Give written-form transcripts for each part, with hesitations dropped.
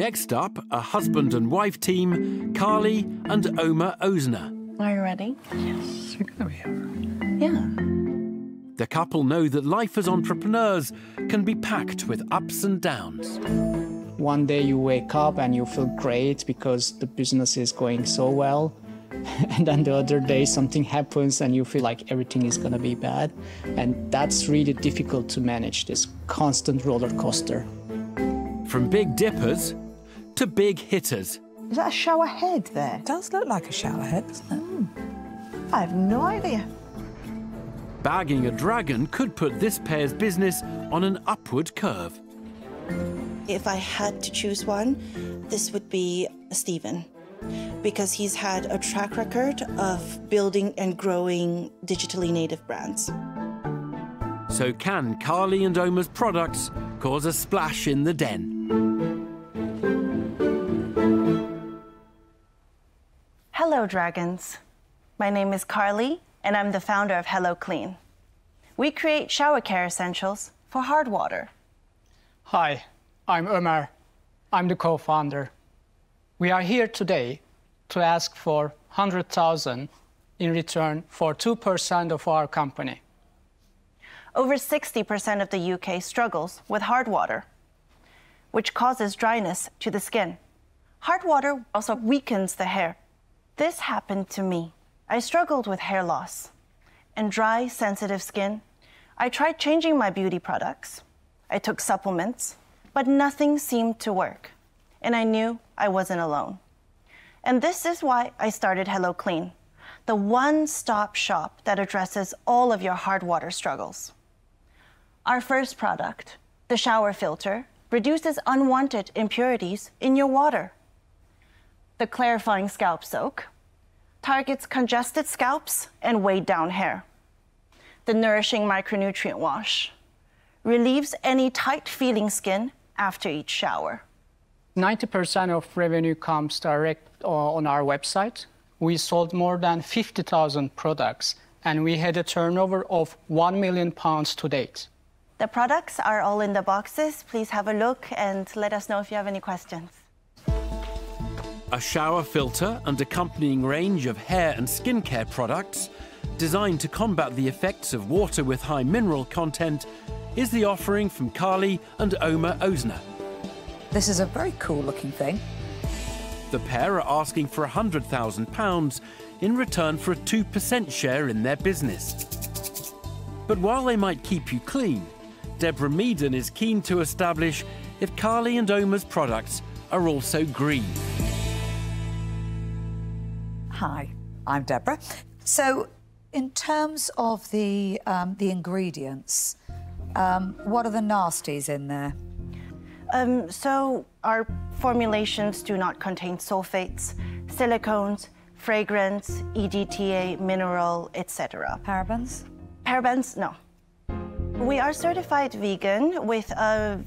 Next up, a husband and wife team, Carly and Omar Osner. Are you ready? Yes, we're gonna be all right. Yeah. The couple know that life as entrepreneurs can be packed with ups and downs. One day you wake up and you feel great because the business is going so well. And then the other day something happens and you feel like everything is gonna be bad. And that's really difficult to manage, this constant roller coaster. From big dippers to big hitters. Is that a shower head there? It does look like a shower head, doesn't it? Mm. I have no idea. Bagging a dragon could put this pair's business on an upward curve. If I had to choose one, this would be Stephen, because he's had a track record of building and growing digitally native brands. So can Carly and Omar's products cause a splash in the den? Hello, Dragons. My name is Carly, and I'm the founder of Hello Klean. We create shower care essentials for hard water. Hi, I'm Omar. I'm the co-founder. We are here today to ask for $100,000 in return for 2% of our company. Over 60% of the UK struggles with hard water, which causes dryness to the skin. Hard water also weakens the hair. This happened to me. I struggled with hair loss and dry, sensitive skin. I tried changing my beauty products. I took supplements, but nothing seemed to work. And I knew I wasn't alone. And this is why I started Hello Klean, the one-stop shop that addresses all of your hard water struggles. Our first product, the shower filter, reduces unwanted impurities in your water. The clarifying scalp soak targets congested scalps and weighed-down hair. The nourishing micronutrient wash relieves any tight-feeling skin after each shower. 90% of revenue comes direct on our website. We sold more than 50,000 products, and we had a turnover of £1 million to date. The products are all in the boxes. Please have a look and let us know if you have any questions. A shower filter and accompanying range of hair and skincare products designed to combat the effects of water with high mineral content is the offering from Carly and Omar Osner. This is a very cool-looking thing. The pair are asking for £100,000 in return for a 2% share in their business. But while they might keep you clean, Deborah Meaden is keen to establish if Carly and Omar's products are also green. Hi, I'm Deborah. So, in terms of the ingredients, what are the nasties in there? So our formulations do not contain sulfates, silicones, fragrance, EDTA, mineral, etc. Parabens? Parabens, no. We are certified vegan with a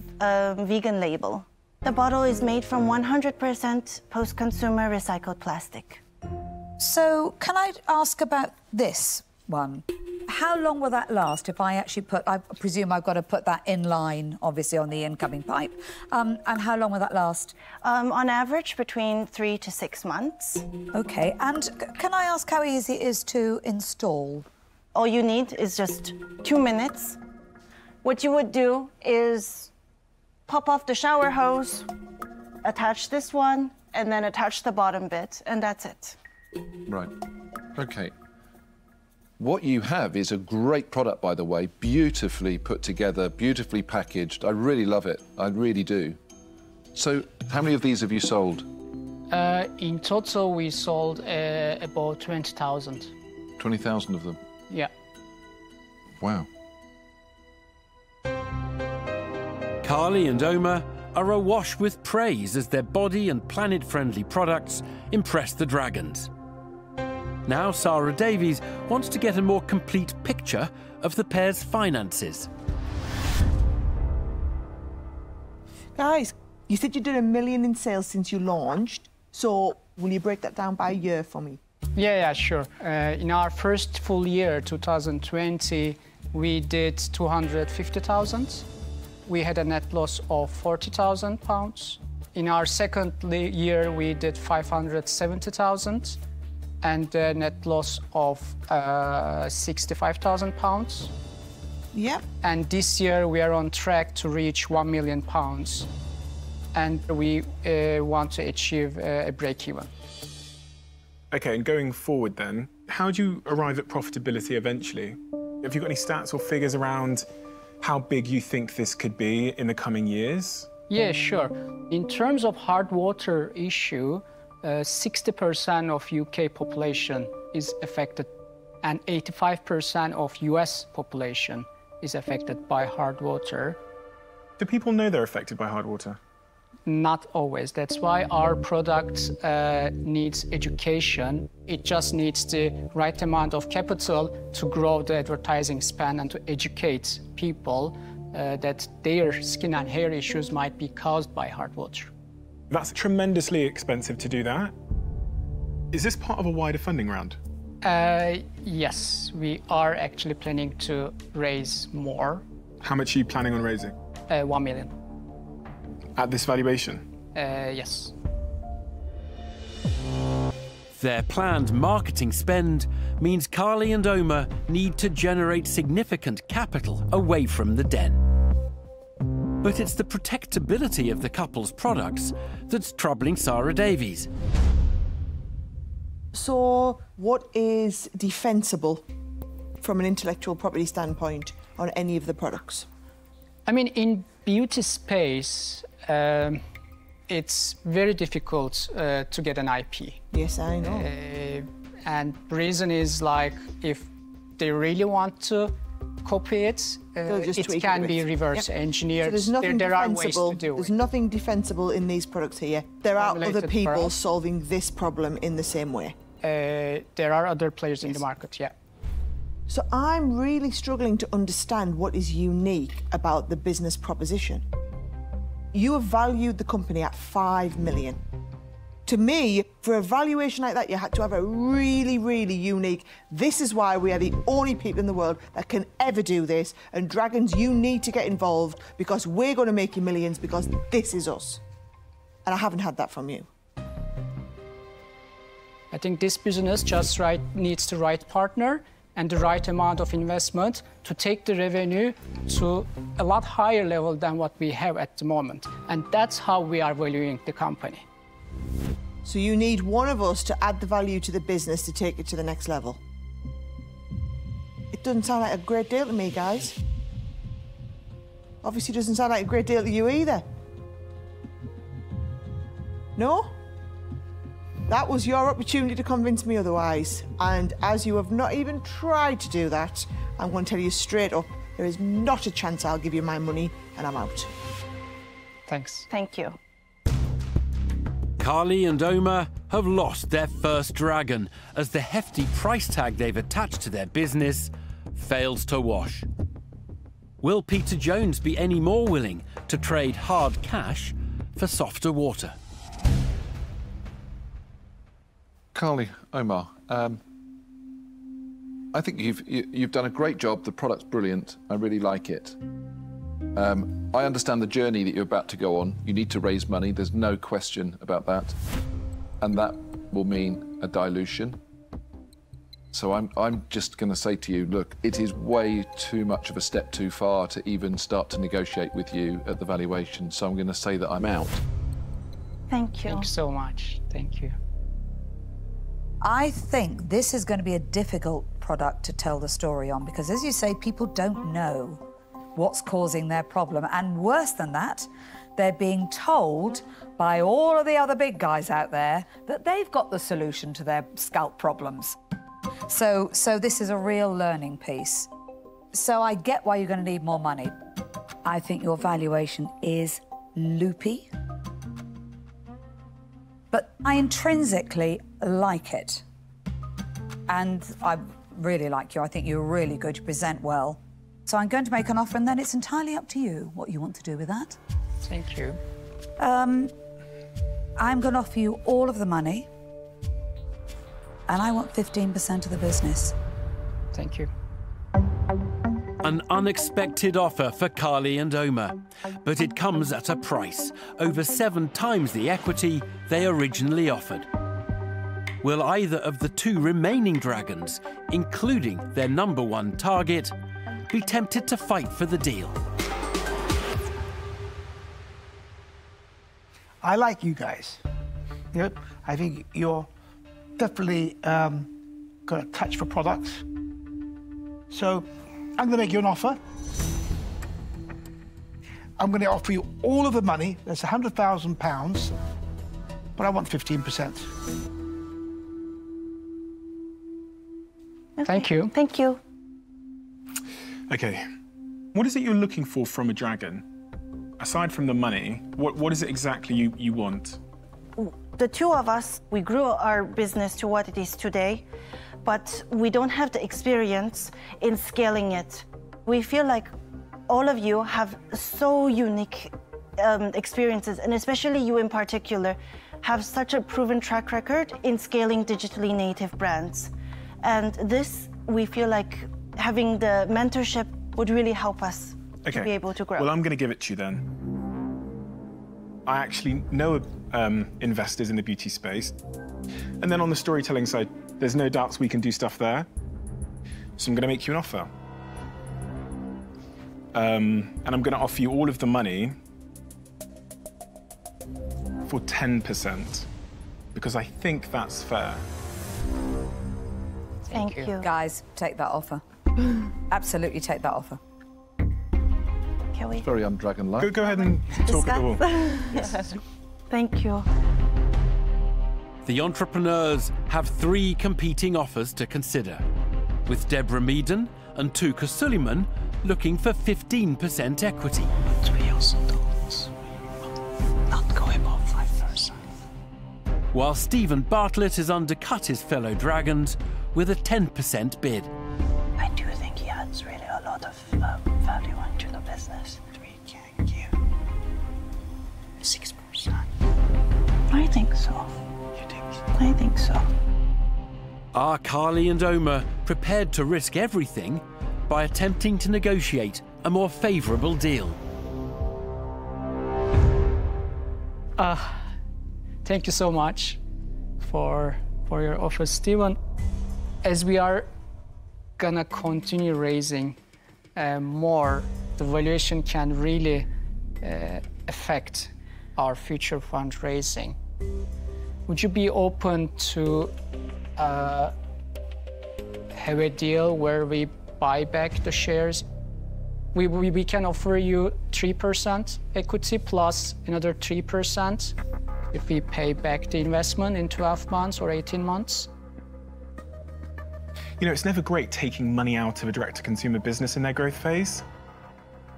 vegan label. The bottle is made from 100% post-consumer recycled plastic. So can I ask about this one? How long will that last if I actually put... I presume I've got to put that in line, obviously, on the incoming pipe. And how long will that last? On average, between 3 to 6 months. OK. And can I ask how easy it is to install? All you need is just 2 minutes. What you would do is pop off the shower hose, attach this one, and then attach the bottom bit, and that's it. Right. OK. What you have is a great product, by the way, beautifully put together, beautifully packaged. I really love it. I really do. So how many of these have you sold? In total, we sold about 20,000. 20,000 of them? Yeah. Wow. Carly and Omar are awash with praise as their body and planet-friendly products impress the dragons. Now Sarah Davies wants to get a more complete picture of the pair's finances. Guys, you said you did £1 million in sales since you launched, so will you break that down by year for me? Yeah, sure. In our first full year, 2020, we did 250,000. We had a net loss of £40,000. In our second year, we did 570,000 and a net loss of 65,000 pounds. Yep. And this year we are on track to reach £1 million, and we want to achieve a break-even. Okay, and going forward then, how do you arrive at profitability eventually? Have you got any stats or figures around how big you think this could be in the coming years? Yeah, sure. In terms of hard water issue, 60% of UK population is affected, and 85% of US population is affected by hard water. Do people know they're affected by hard water? Not always. That's why our product needs education. It just needs the right amount of capital to grow the advertising span and to educate people that their skin and hair issues might be caused by hard water. That's tremendously expensive to do that. Is this part of a wider funding round? Yes, we are actually planning to raise more. How much are you planning on raising? 1 million. At this valuation? Yes. Their planned marketing spend means Carly and Omar need to generate significant capital away from the den. But it's the protectability of the couple's products that's troubling Sarah Davies. So what is defensible from an intellectual property standpoint on any of the products? I mean, in beauty space, it's very difficult to get an IP. Yes, I know. And reason is, like, if they really want to copy it, it can be reverse engineered. So there's nothing defensible. Are ways to do There's nothing defensible in these products here. There are other people solving this problem in the same way. There are other players in the market, yeah. So I'm really struggling to understand what is unique about the business proposition. You have valued the company at £5 million. To me, for a valuation like that, you had to have a really, really unique, this is why we are the only people in the world that can ever do this, and Dragons, you need to get involved because we're going to make you millions because this is us. And I haven't had that from you. I think this business just needs the right partner and the right amount of investment to take the revenue to a lot higher level than what we have at the moment. And that's how we are valuing the company. So you need one of us to add the value to the business to take it to the next level. It doesn't sound like a great deal to me, guys. Obviously, it doesn't sound like a great deal to you either. No? That was your opportunity to convince me otherwise. And as you have not even tried to do that, I'm going to tell you straight up, there is not a chance I'll give you my money, and I'm out. Thanks. Thank you. Carly and Omar have lost their first dragon as the hefty price tag they've attached to their business fails to wash. Will Peter Jones be any more willing to trade hard cash for softer water? Carly, Omar, I think you've done a great job. The product's brilliant. I really like it. I understand the journey that you're about to go on. You need to raise money. There's no question about that. And that will mean a dilution. So I'm just going to say to you, look, it is way too much of a step too far to even start to negotiate with you at the valuation. So I'm going to say that I'm out. Thank you. Thank you so much. Thank you. I think this is going to be a difficult product to tell the story on because, as you say, people don't know what's causing their problem. And worse than that, they're being told by all of the other big guys out there that they've got the solution to their scalp problems. So this is a real learning piece. So I get why you're going to need more money. I think your valuation is loopy. But I intrinsically like it. And I really like you. I think you're really good. You present well. So I'm going to make an offer, and then it's entirely up to you what you want to do with that. Thank you. I'm going to offer you all of the money, and I want 15% of the business. Thank you. An unexpected offer for Carly and Omar, but it comes at a price, over 7 times the equity they originally offered. Will either of the 2 remaining dragons, including their #1 target, be tempted to fight for the deal? I like you guys. Yep. I think you're definitely got a touch for products. So I'm going to make you an offer. I'm going to offer you all of the money. That's £100,000, but I want 15%. Okay. Thank you. Thank you. OK. What is it you're looking for from a dragon? Aside from the money, what is it exactly you want? The 2 of us, we grew our business to what it is today, but we don't have the experience in scaling it. We feel like all of you have so unique experiences, and especially you in particular, have such a proven track record in scaling digitally native brands. And this, we feel like having the mentorship would really help us to be able to grow. Well, I'm going to give it to you then. I actually know investors in the beauty space. And then on the storytelling side, there's no doubts we can do stuff there. So I'm going to make you an offer. And I'm going to offer you all of the money for 10%, because I think that's fair. Thank you. Guys, take that offer. Absolutely take that offer. Can we? It's very un-dragon-like. Go ahead and talk at the wall. Yes. Thank you. The entrepreneurs have 3 competing offers to consider, with Deborah Meaden and Tuca Suleiman looking for 15% equity. $3,000. Not going above 5%. While Stephen Bartlett has undercut his fellow dragons with a 10% bid. I do think he adds really a lot of value into the business. We can give 6%. I think so. You think so? I think so. Are Carly and Omar prepared to risk everything by attempting to negotiate a more favourable deal? Thank you so much for your offer, Stephen. As we are gonna continue raising more, the valuation can really affect our future fundraising. Would you be open to have a deal where we buy back the shares? We can offer you 3% equity plus another 3% if we pay back the investment in 12 months or 18 months. You know, it's never great taking money out of a direct-to-consumer business in their growth phase.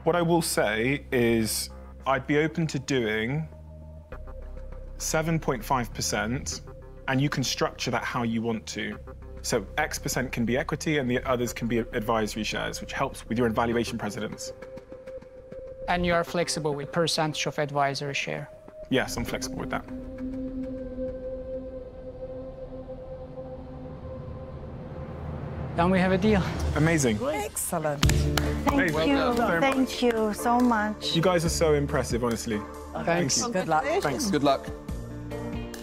What I will say is I'd be open to doing 7.5%, and you can structure that how you want to. So X% can be equity, and the others can be advisory shares, which helps with your valuation precedence. And you are flexible with percentage of advisory share? Yes, I'm flexible with that. Then we have a deal. Amazing. Excellent. Thank you so much. You guys are so impressive, honestly. Thanks. Thank you. Good luck. Thanks. Good luck.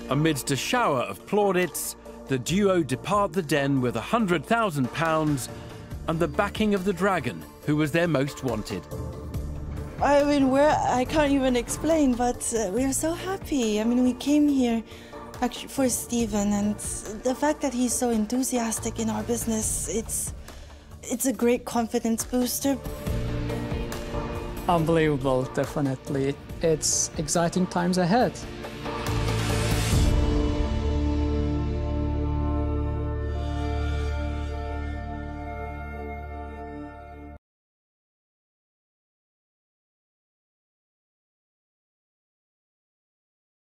Amidst a shower of plaudits, the duo depart the den with £100,000 and the backing of the dragon, who was their most wanted. I mean, I can't even explain, but we're so happy. I mean, we came here actually for Stephen, and the fact that he's so enthusiastic in our business, it's a great confidence booster. Unbelievable, definitely. It's exciting times ahead.